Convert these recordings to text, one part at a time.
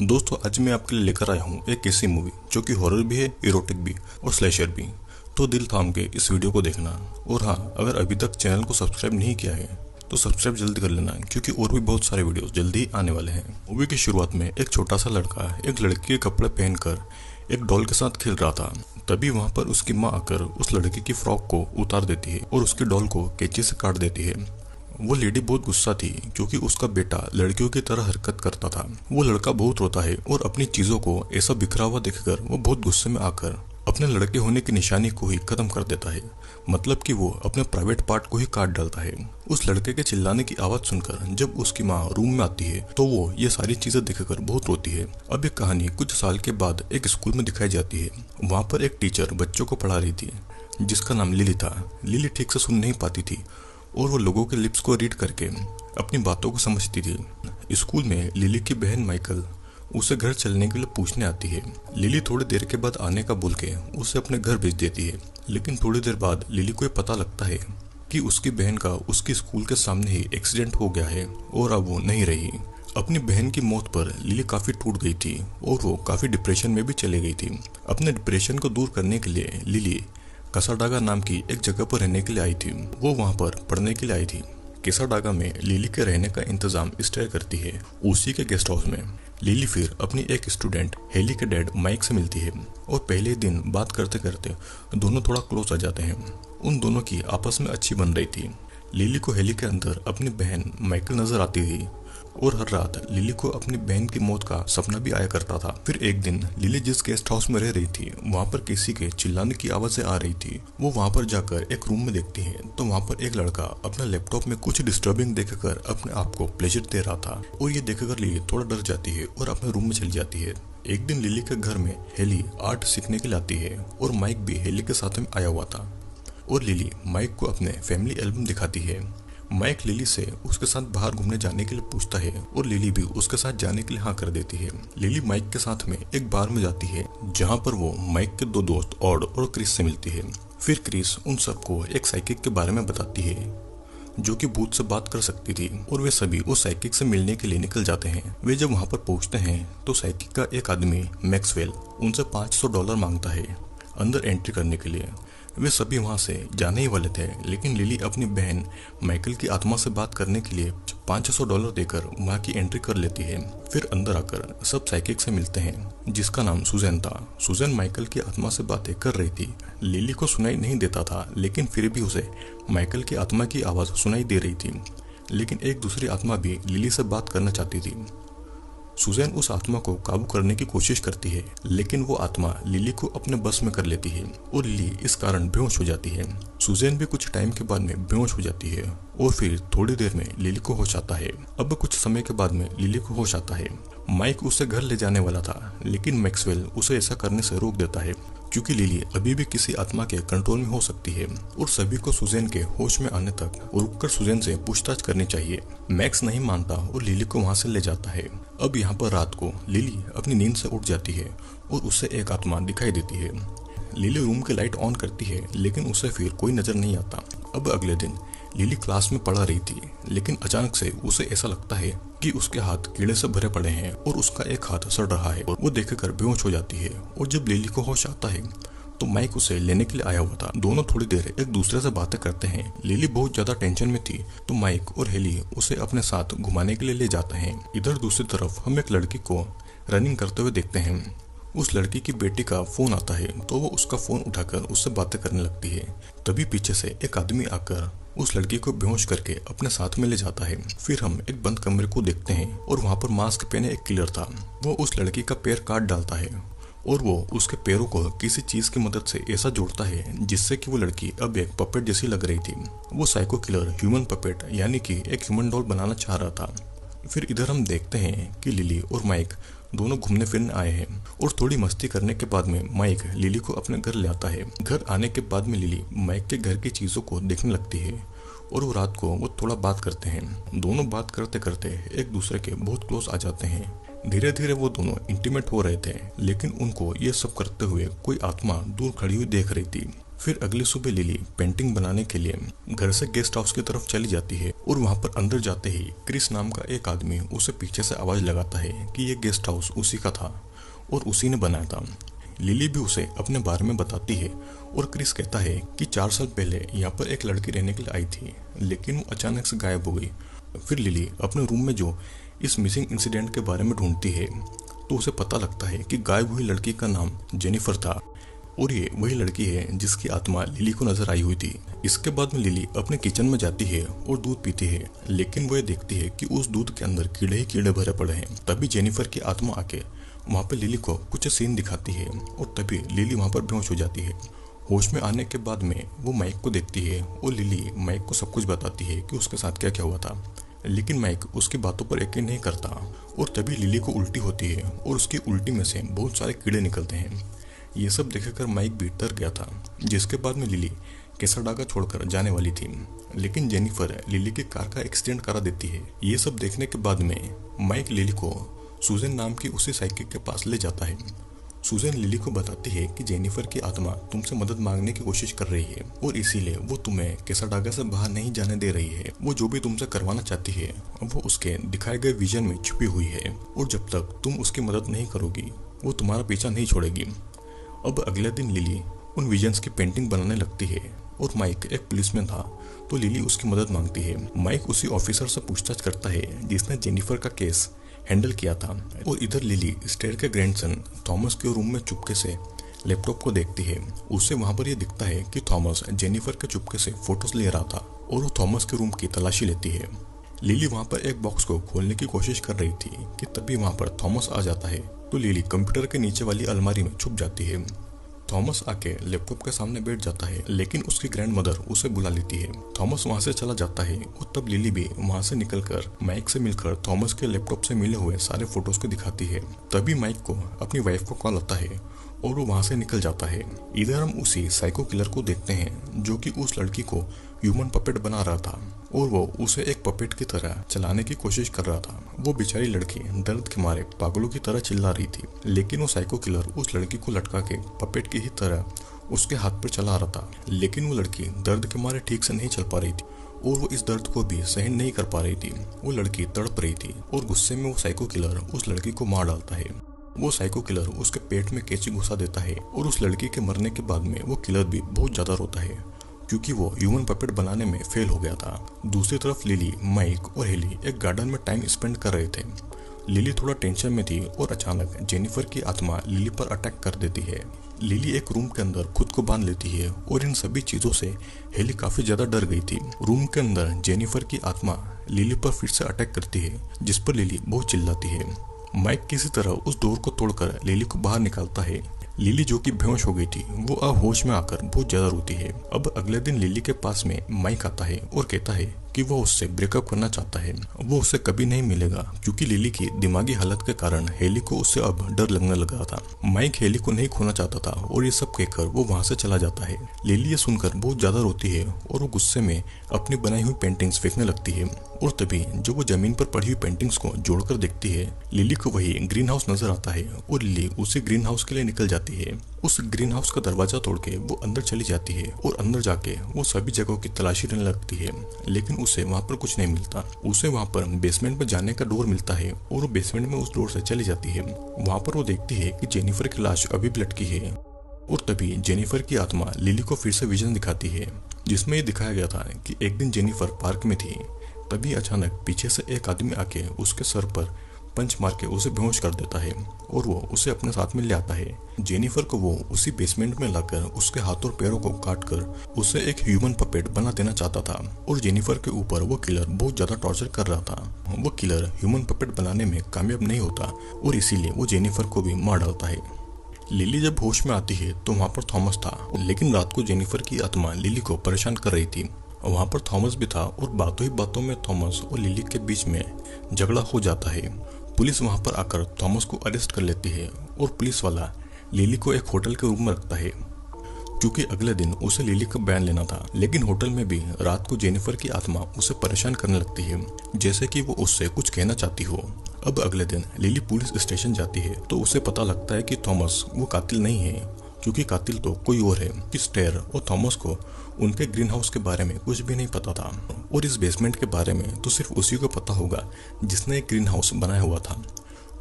दोस्तों आज मैं आपके लिए लेकर आया हूँ एक ऐसी मूवी जो कि हॉरर भी है, इरोटिक भी और स्लैशर भी। तो दिल थाम के इस वीडियो को देखना। और हाँ, अगर अभी तक चैनल को सब्सक्राइब नहीं किया है तो सब्सक्राइब जल्दी कर लेना, क्योंकि और भी बहुत सारे वीडियोस जल्दी आने वाले हैं। मूवी की शुरुआत में एक छोटा सा लड़का एक लड़की के कपड़े पहनकर एक डॉल के साथ खेल रहा था। तभी वहाँ पर उसकी माँ आकर उस लड़के की फ्रॉक को उतार देती है और उसकी डॉल को कैंची से काट देती है। वो लेडी बहुत गुस्सा थी क्योंकि उसका बेटा लड़कियों की तरह हरकत करता था। वो लड़का बहुत रोता है और अपनी चीजों को ऐसा बिखरा हुआ देखकर वो बहुत गुस्से में आकर अपने लड़के होने की निशानी को ही खत्म कर देता है। मतलब कि वो अपने प्राइवेट पार्ट को ही काट डालता है। उस लड़के के चिल्लाने की आवाज सुनकर जब उसकी माँ रूम में आती है तो वो ये सारी चीजें देखकर बहुत रोती है। अब ये कहानी कुछ साल के बाद एक स्कूल में दिखाई जाती है। वहाँ पर एक टीचर बच्चों को पढ़ा रही थी जिसका नाम लिली था। लिली ठीक से सुन नहीं पाती थी और वो लोगों के लिप्स को रीड करके अपनी बातों को समझती थी। स्कूल में लिली की बहन माइकल उसे घर चलने के लिए पूछने आती है। लिली थोड़ी देर के बाद आने का बोल के उसे अपने घर भेज देती है। लेकिन थोड़ी देर बाद लिली को ये पता लगता है कि उसकी बहन का उसके स्कूल के सामने ही एक्सीडेंट हो गया है और अब वो नहीं रही। अपनी बहन की मौत पर लिली काफी टूट गई थी और वो काफी डिप्रेशन में भी चली गई थी। अपने डिप्रेशन को दूर करने के लिए लिली कैसाडागा नाम की एक जगह पर रहने के लिए आई थी। वो वहाँ पर पढ़ने के लिए आई थी। कैसाडागा में लिली के रहने का इंतजाम स्टे करती है उसी के गेस्ट हाउस में। लिली फिर अपनी एक स्टूडेंट हेली के डैड माइक से मिलती है और पहले दिन बात करते करते दोनों थोड़ा क्लोज आ जाते हैं। उन दोनों की आपस में अच्छी बन रही थी। लिली को हेली के अंदर अपनी बहन माइकल नजर आती थी और हर रात लिली को अपनी बहन की मौत का सपना भी आया करता था। फिर एक दिन लिली जिस गेस्ट हाउस में रह रही थी वहाँ पर किसी के चिल्लाने की आवाजें आ रही थी। वो वहाँ पर जाकर एक रूम में देखती है तो वहाँ पर एक लड़का अपना लैपटॉप में कुछ डिस्टर्बिंग देखकर अपने आप को प्लेजर दे रहा था और ये देखकर लिली थोड़ा डर जाती है और अपने रूम में चली जाती है। एक दिन लिली के घर में हेली आर्ट सीखने के लिए आती है और माइक भी हेली के साथ में आया हुआ था और लिली माइक को अपने फैमिली एल्बम दिखाती है। माइक लिली से उसके साथ बाहर घूमने जाने के लिए पूछता है और लिली भी उसके साथ जाने के लिए हाँ कर देती है। लिली माइक के साथ में एक बार में जाती है जहाँ पर वो माइक के दो दोस्त ऑड और क्रिस से मिलती है। फिर क्रिस उन सबको एक साइकिक के बारे में बताती है जो कि भूत से बात कर सकती थी और वे सभी उस साइकिक से मिलने के लिए निकल जाते हैं। वे जब वहाँ पर पहुँचते हैं तो साइकिक का एक आदमी मैक्सवेल उनसे $500 मांगता है अंदर एंट्री करने के लिए। वे सभी वहाँ से जाने ही वाले थे लेकिन लिली अपनी बहन माइकल की आत्मा से बात करने के लिए $500 देकर वहाँ की एंट्री कर लेती है। फिर अंदर आकर सब साइकिक से मिलते हैं जिसका नाम सुजैन था। सुजैन माइकल की आत्मा से बातें कर रही थी। लिली को सुनाई नहीं देता था लेकिन फिर भी उसे माइकल की आत्मा की आवाज़ सुनाई दे रही थी। लेकिन एक दूसरी आत्मा भी लिली से बात करना चाहती थी। सुजैन उस आत्मा को काबू करने की कोशिश करती है लेकिन वो आत्मा लिली को अपने बस में कर लेती है और लिली इस कारण बेहोश हो जाती है। सुजैन भी कुछ टाइम के बाद में बेहोश हो जाती है और फिर थोड़ी देर में लिली को होश आता है। अब कुछ समय के बाद में लिली को होश आता है। माइक उसे घर ले जाने वाला था लेकिन मैक्सवेल उसे ऐसा करने से रोक देता है क्योंकि लिली अभी भी किसी आत्मा के कंट्रोल में हो सकती है और सभी को सुजैन के होश में आने तक रुककर सुजैन से पूछताछ करनी चाहिए। मैक्स नहीं मानता और लिली को वहाँ से ले जाता है। अब यहाँ पर रात को लिली अपनी नींद से उठ जाती है और उसे एक आत्मा दिखाई देती है। लिली रूम की लाइट ऑन करती है लेकिन उसे फिर कोई नजर नहीं आता। अब अगले दिन लिली क्लास में पढ़ा रही थी लेकिन अचानक से उसे ऐसा लगता है कि उसके हाथ कीड़े से भरे पड़े हैं और उसका एक हाथ सड़ रहा है और वो देखकर बेहोश हो जाती है। और जब लिली को होश आता है तो माइक उसे लेने के लिए आया हुआ था। दोनों थोड़ी देर एक दूसरे से बातें करते हैं। लिली बहुत ज्यादा टेंशन में थी तो माइक और हेली उसे अपने साथ घुमाने के लिए ले जाते हैं। इधर दूसरी तरफ हम एक लड़की को रनिंग करते हुए देखते हैं। उस लड़की की बेटी का फोन आता है तो वो उसका फोन उठाकर उससे बातें करने लगती है। तभी पीछे से एक आदमी आकर उस लड़की को बेहोश करके अपने साथ में ले जाता है। फिर हम एक बंद कमरे को देखते हैं और वहाँ पर मास्क पहने एक किलर था। वो उस लड़की का पैर काट डालता है और वो उसके पैरों को किसी चीज की मदद से ऐसा जोड़ता है जिससे कि वो लड़की अब एक पपेट जैसी लग रही थी। वो साइको किलर ह्यूमन पपेट यानी कि एक ह्यूमन डॉल बनाना चाह रहा था। फिर इधर हम देखते हैं कि लिली और माइक दोनों घूमने फिरने आए हैं और थोड़ी मस्ती करने के बाद में माइक लिली को अपने घर ले आता है। घर आने के बाद में लिली माइक के घर की चीज़ों को देखने लगती है और वो रात को वो थोड़ा बात करते हैं। दोनों बात करते करते एक दूसरे के बहुत क्लोज आ जाते हैं। धीरे धीरे वो दोनों इंटीमेट हो रहे थे लेकिन उनको ये सब करते हुए कोई आत्मा दूर खड़ी हुई देख रही थी। फिर अगली सुबह लिली पेंटिंग बनाने के लिए घर से गेस्ट हाउस की तरफ चली जाती है और वहाँ पर अंदर जाते ही क्रिस नाम का एक आदमी उसे पीछे से आवाज लगाता है कि ये गेस्ट हाउस उसी का था और उसी ने बनाया था। लिली भी उसे अपने बारे में बताती है और क्रिस कहता है कि 4 साल पहले यहाँ पर एक लड़की रहने के लिए आई थी, लेकिन वो अचानक से गायब हो गई। फिर लिली अपने रूम में जो इस मिसिंग इंसिडेंट के बारे में ढूंढती है तो उसे पता लगता है कि गायब हुई लड़की का नाम जेनिफर था और ये वही लड़की है जिसकी आत्मा लिली को नजर आई हुई थी। इसके बाद में लिली अपने किचन में जाती है और दूध पीती है, लेकिन वो ये देखती है कि उस दूध के अंदर कीड़े ही कीड़े भरे पड़े हैं। तभी जेनिफर की आत्मा आके वहाँ पर लिली को कुछ सीन दिखाती है और तभी लिली वहाँ पर बेहोश हो जाती है। होश में आने के बाद में वो माइक को देखती है और लिली माइक को सब कुछ बताती है कि उसके साथ क्या क्या हुआ था, लेकिन माइक उसकी बातों पर यकीन नहीं करता और तभी लिली को उल्टी होती है और उसकी उल्टी में से बहुत सारे कीड़े निकलते हैं। ये सब देखकर माइक भी डर गया था, जिसके बाद में लिली कैसाडागा छोड़कर जाने वाली थी, लेकिन जेनिफर लिली की कार का एक्सीडेंट करा देती है। ये सब देखने के बाद में माइक लिली को सुजैन नाम की उसी साइकिक के पास ले जाता है। सुजैन लिली को बताती है कि जेनिफर की आत्मा तुमसे मदद मांगने की कोशिश कर रही है और इसीलिए वो तुम्हें कैसाडागा से बाहर नहीं जाने दे रही है। वो जो भी तुमसे करवाना चाहती है वो उसके दिखाए गए विजन में छुपी हुई है और जब तक तुम उसकी मदद नहीं करोगी वो तुम्हारा पीछा नहीं छोड़ेगी। अब अगले दिन लिली उन विजन्स की पेंटिंग बनाने लगती है और माइक एक पुलिसमैन था तो लिली उसकी मदद मांगती है। माइक उसी ऑफिसर से पूछताछ करता है जिसने जेनिफर का केस हैंडल किया था और इधर लिली स्टेयर के ग्रैंडसन थॉमस के रूम में चुपके से लैपटॉप को देखती है। उसे वहाँ पर यह दिखता है कि थॉमस जेनिफर के चुपके से फोटोज ले रहा था और वो थॉमस के रूम की तलाशी लेती है। लिली वहाँ पर एक बॉक्स को खोलने की कोशिश कर रही थी कि तभी वहाँ पर थॉमस आ जाता है तो लिली कंप्यूटर के नीचे वाली अलमारी में छुप जाती है। थॉमस आके लैपटॉप के सामने बैठ जाता है, लेकिन उसकी ग्रैंड मदर उसे बुला लेती है। थॉमस वहाँ से चला जाता है और तब लिली भी वहाँ से निकलकर माइक से मिलकर थॉमस के लैपटॉप से मिले हुए सारे फोटोज को दिखाती है। तभी माइक को अपनी वाइफ को कॉल आता है और वो वहाँ से निकल जाता है। इधर हम उसी साइको किलर को देखते हैं जो कि उस लड़की को ह्यूमन पपेट बना रहा था और वो उसे एक पपेट की तरह चलाने की कोशिश कर रहा था। वो बेचारी लड़की दर्द के मारे पागलों की तरह चिल्ला रही थी, लेकिन वो साइको किलर उस लड़की को लटका के पपेट की ही तरह उसके हाथ पर चला रहा था, लेकिन वो लड़की दर्द के मारे ठीक से नहीं चल पा रही थी और वो इस दर्द को भी सहन नहीं कर पा रही थी। वो लड़की तड़प रही थी और गुस्से में वो साइको किलर उस लड़की को मार डालता है। वो साइको किलर उसके पेट में कैंची घुसा देता है और उस लड़की के मरने के बाद में वो किलर भी बहुत ज्यादा रोता है क्योंकि वो ह्यूमन पपेट बनाने में फेल हो गया था। दूसरी तरफ लिली, माइक और हेली एक गार्डन में टाइम स्पेंड कर रहे थे। लिली थोड़ा टेंशन में थी और अचानक जेनिफर की आत्मा लिली पर अटैक कर देती है। लिली एक रूम के अंदर खुद को बांध लेती है और इन सभी चीजों से हेली काफी ज्यादा डर गई थी। रूम के अंदर जेनिफर की आत्मा लिली पर फिर से अटैक करती है, जिस पर लिली बहुत चिल्लाती है। माइक किसी तरह उस डोर को तोड़कर लिली को बाहर निकालता है। लिली जो कि बेहोश हो गई थी वो अब होश में आकर बहुत ज्यादा रोती है। अब अगले दिन लिली के पास में माइक आता है और कहता है कि वो उससे ब्रेकअप करना चाहता है। वो उससे कभी नहीं मिलेगा क्योंकि लिली की दिमागी हालत के कारण हेली को उससे अब डर लगने लगा था। माइक हेली को नहीं खोना चाहता था और ये सब कहकर वो वहाँ से चला जाता है। लिली ये सुनकर बहुत ज्यादा रोती है और वो गुस्से में अपनी बनाई हुई पेंटिंग्स फेंकने लगती है और तभी जो वो जमीन पर पड़ी हुई पेंटिंग्स को जोड़कर देखती है लिली को वही ग्रीन हाउस नजर आता है और लिली उसी ग्रीन हाउस के लिए निकल जाती है। उस ग्रीन हाउस का दरवाजा तोड़ के वो अंदर चली जाती है और अंदर जाके वो सभी जगहों की तलाशी लेने लगती है, लेकिन उसे वहाँ पर कुछ नहीं मिलता। उसे वहाँ पर बेसमेंट में जाने का डोर मिलता है और वो बेसमेंट में उस डोर से चली जाती है। वहाँ पर वो देखती है कि जेनिफर की लाश अभी भी लटकी है और तभी जेनिफर की आत्मा लिली को फिर से विजन दिखाती है जिसमें ये दिखाया गया था कि एक दिन जेनिफर पार्क में थी, तभी अचानक पीछे से एक आदमी आके उसके सर पर पंच मार के उसे बेहोश कर देता है और वो उसे अपने साथ में ले आता है। जेनिफर को वो उसी बेसमेंट में लाकर उसके हाथों और पैरों को काट कर उसे एक ह्यूमन पपेट बना देना चाहता था और जेनिफर के ऊपर वो किलर बहुत ज्यादा टॉर्चर कर रहा था। वो किलर ह्यूमन पपेट बनाने में कामयाब नहीं होता और इसीलिए वो जेनिफर को भी मार डालता है। लिली जब होश में आती है तो वहाँ पर थॉमस था, लेकिन रात को जेनिफर की आत्मा लिली को परेशान कर रही थी। वहाँ पर थॉमस भी था और बातों ही बातों में थॉमस और लिली के बीच में झगड़ा हो जाता है। पुलिस वहाँ पर आकर थॉमस को अरेस्ट कर लेती है और पुलिस वाला लिली को एक होटल के रूम में रखता है क्योंकि अगले दिन उसे लिली का बयान लेना था। लेकिन होटल में भी रात को जेनिफर की आत्मा उसे परेशान करने लगती है, जैसे कि वो उससे कुछ कहना चाहती हो। अब अगले दिन लिली पुलिस स्टेशन जाती है तो उसे पता लगता है कि थॉमस वो कातिल नहीं है क्योंकि कातिल तो कोई और है। इस टेर और थॉमस को उनके ग्रीन हाउस के बारे में कुछ भी नहीं पता था और इस बेसमेंट के बारे में तो सिर्फ उसी को पता होगा जिसने एक ग्रीन हाउस बनाया हुआ था।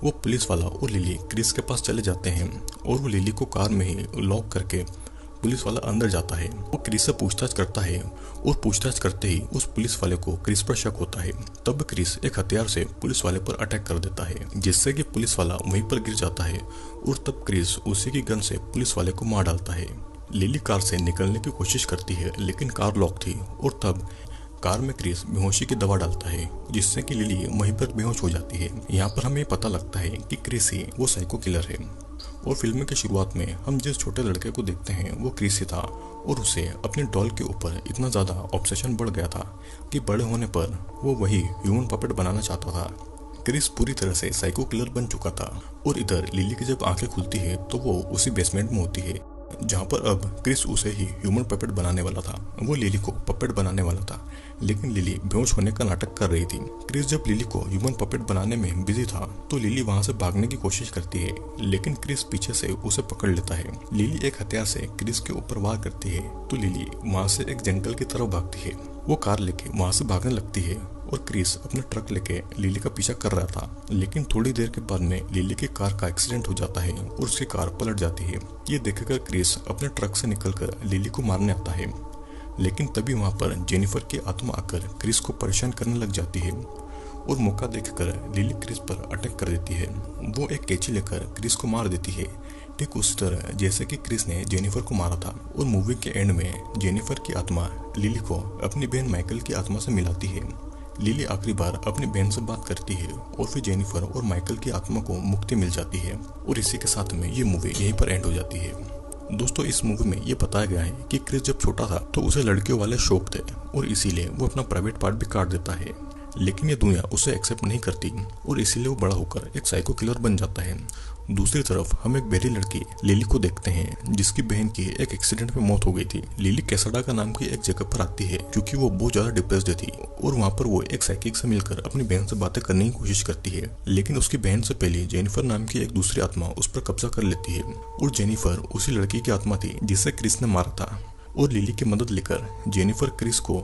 वो पुलिस वाला और लिली क्रिस के पास चले जाते हैं और वो लिली को कार में ही लॉक करके पुलिस वाला अंदर जाता है। वो क्रिस से पूछताछ करता है और पूछताछ करते ही उस पुलिस वाले को क्रिस पर शक होता है। तब क्रिस एक हथियार से पुलिस वाले पर अटैक कर देता है जिससे कि पुलिस वाला वहीं पर गिर जाता है और तब क्रिस उसी की गन से पुलिस वाले को मार डालता है। लिली कार से निकलने की कोशिश करती है लेकिन कार लॉक थी और तब कार में क्रिस बेहोशी की दवा डालता है जिससे कि लिली वहीं पर बेहोश हो जाती है। यहाँ पर हमें पता लगता है कि क्रिस ही वो साइको किलर है और फिल्म की शुरुआत में हम जिस छोटे लड़के को देखते हैं वो क्रिस ही था और उसे अपने डॉल के ऊपर इतना ज़्यादा ऑब्सेशन बढ़ गया था कि बड़े होने पर वो वही ह्यूमन पपेट बनाना चाहता था। क्रिस पूरी तरह से साइको किलर बन चुका था और इधर लिली की जब आंखें खुलती है तो वो उसी बेसमेंट में होती है जहाँ पर अब क्रिस उसे ही ह्यूमन पपेट बनाने वाला था। वो लिली को पपेट बनाने वाला था लेकिन लिली बेहोश होने का नाटक कर रही थी। क्रिस जब लिली को ह्यूमन पपेट बनाने में बिजी था तो लिली वहाँ से भागने की कोशिश करती है लेकिन क्रिस पीछे से उसे पकड़ लेता है। लिली एक हथियार से क्रिस के ऊपर वार करती है तो लिली वहाँ से एक जंगल की तरफ भागती है। वो कार लेके वहाँ से भागने लगती है और क्रिस अपना ट्रक लेके लिली का पीछा कर रहा था लेकिन थोड़ी देर के बाद में लिली की कार का एक्सीडेंट हो जाता है और उसकी कार पलट जाती है। ये देखकर क्रिस अपने ट्रक से निकलकर लिली को मारने आता है लेकिन तभी वहाँ पर जेनिफर की आत्मा आकर क्रिस को परेशान करने लग जाती है और मौका देखकर लिली क्रिस पर अटैक कर देती है। वो एक कैची लेकर क्रिस को मार देती है ठीक उस तरह जैसे कि क्रिस ने जेनिफर को मारा था। और मूवी के एंड में जेनिफर की आत्मा लिली को अपनी बहन माइकल की आत्मा से मिलाती है। लिली आखिरी बार अपनी बहन से बात करती है और फिर जेनिफर और माइकल की आत्मा को मुक्ति मिल जाती है और इसी के साथ में ये मूवी यहीं पर एंड हो जाती है। दोस्तों इस मूवी में ये बताया गया है कि क्रिस जब छोटा था तो उसे लड़कियों वाले शौक थे और इसीलिए वो अपना प्राइवेट पार्ट भी काट देता है लेकिन ये दुनिया उसे एक्सेप्ट नहीं करती और इसीलिए वो बड़ा होकर एक साइको किलर बन जाता है। दूसरी तरफ हम एक बहरी लड़की लिली को देखते हैं जिसकी बहन की एक एक्सीडेंट में मौत हो गई थी। लिली कैसाडागा नाम की एक जगह पर आती है क्योंकि वो बहुत ज्यादा डिप्रेस्ड थी और वहाँ पर वो एक साइकिक से मिलकर अपनी बहन से बातें करने की कोशिश करती है लेकिन उसकी बहन से पहले जेनिफर नाम की एक दूसरी आत्मा उस पर कब्जा कर लेती है और जेनिफर उसी लड़की की आत्मा थी जिसे क्रिस ने मारा था और लिली की मदद लेकर जेनिफर क्रिस को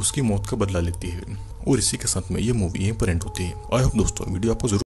उसकी मौत का बदला लेती है और इसी के साथ में ये मूवी यहीं पर एंड होती है। आई होप दोस्तों वीडियो आपको